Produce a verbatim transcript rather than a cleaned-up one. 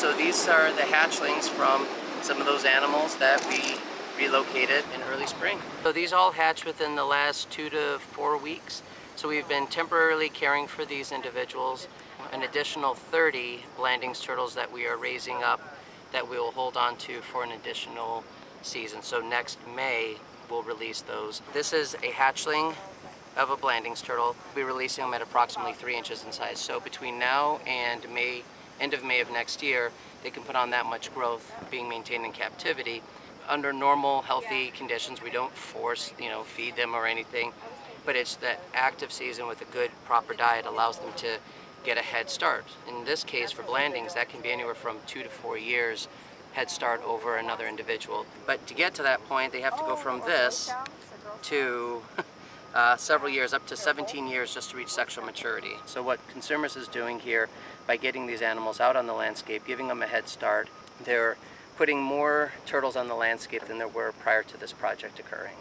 So these are the hatchlings from some of those animals that we relocated in early spring. So these all hatched within the last two to four weeks. So we've been temporarily caring for these individuals. An additional thirty Blanding's turtles that we are raising up that we will hold on to for an additional season. So next May, we'll release those. This is a hatchling of a Blanding's turtle. We'll be releasing them at approximately three inches in size. So between now and May, end of May of next year, they can put on that much growth being maintained in captivity. Under normal, healthy conditions, we don't force, you know, feed them or anything, but it's that active season with a good, proper diet allows them to get a head start. In this case, for Blandings, that can be anywhere from two to four years head start over another individual. But to get to that point, they have to go from this to uh, several years, up to seventeen years, just to reach sexual maturity. So what Consumers is doing here, by getting these animals out on the landscape, giving them a head start, they're putting more turtles on the landscape than there were prior to this project occurring.